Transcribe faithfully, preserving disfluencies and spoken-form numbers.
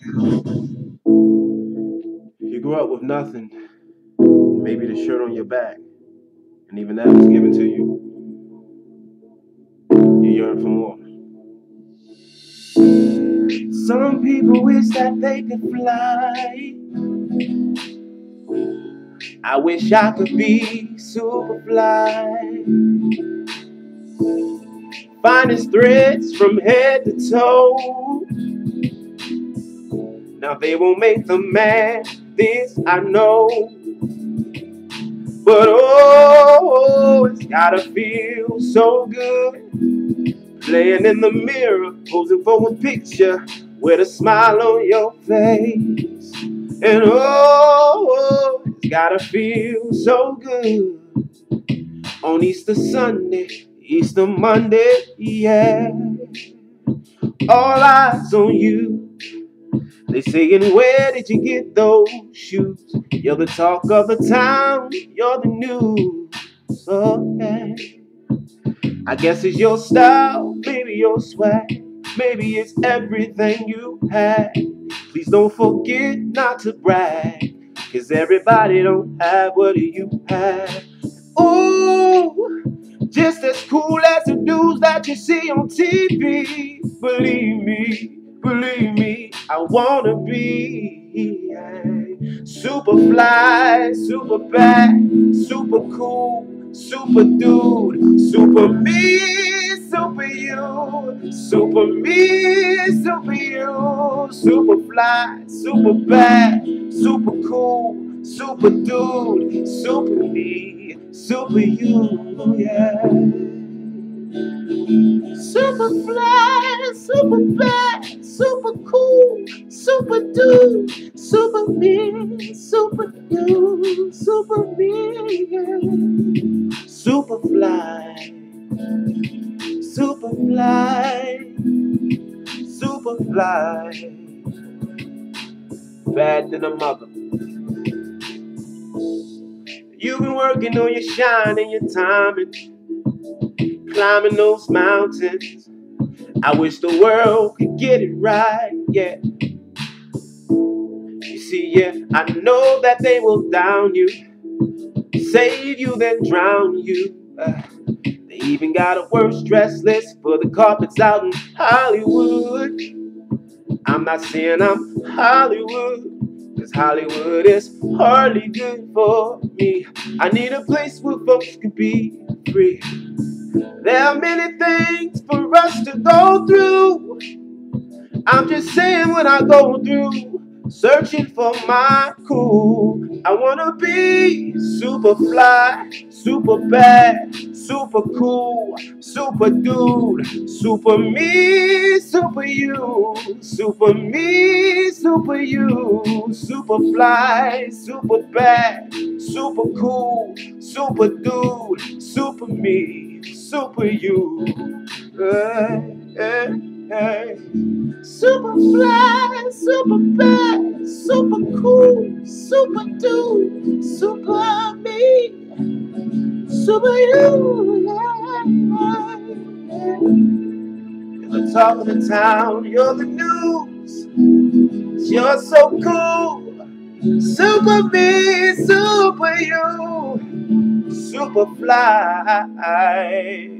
If you grew up with nothing, maybe the shirt on your back, and even that was given to you, you yearn for more. Some people wish that they could fly. I wish I could be super fly. Finest threads from head to toe. Now they won't make them mad, this I know. But oh, it's gotta feel so good. Playing in the mirror, posing for a picture with a smile on your face. And oh, it's gotta feel so good. On Easter Sunday, Easter Monday, yeah. All eyes on you. They saying, where did you get those shoes? You're the talk of the town, you're the news. Okay. I guess it's your style, maybe your swag, maybe it's everything you had. Please don't forget not to brag, 'cause everybody don't have what you have. Ooh, just as cool as the dudes that you see on T V. Believe me. Believe me, I wanna be super fly, super back, super cool, super dude, super me, super you, super me, super you, super fly, super back, super cool, super dude, super me, super you, yeah. Super fly, super back, super cool, super dude, super me, super you, super me, super fly, super fly, super fly, bad than a mother. You've been working on your shine and your timing. Climbing those mountains, I wish the world could get it right, yeah. You see, yeah, I know that they will down you, save you, then drown you. Uh, they even got a worse dress list for the carpets out in Hollywood. I'm not saying I'm Hollywood, 'cause Hollywood is hardly good for me. I need a place where folks can be free. There are many things for us to go through. I'm just saying what I go through, searching for my cool. I wanna be super fly, super bad, super cool, super dude, super me, super you, super me, super you, super fly, super bad, super cool, super dude, super me. Super you, hey, hey, hey. Super fly, super bad, super cool, super dude, super me, super you, yeah, yeah. You're the talk of the town, you're the news, you're so cool, super me, super you. Super fly.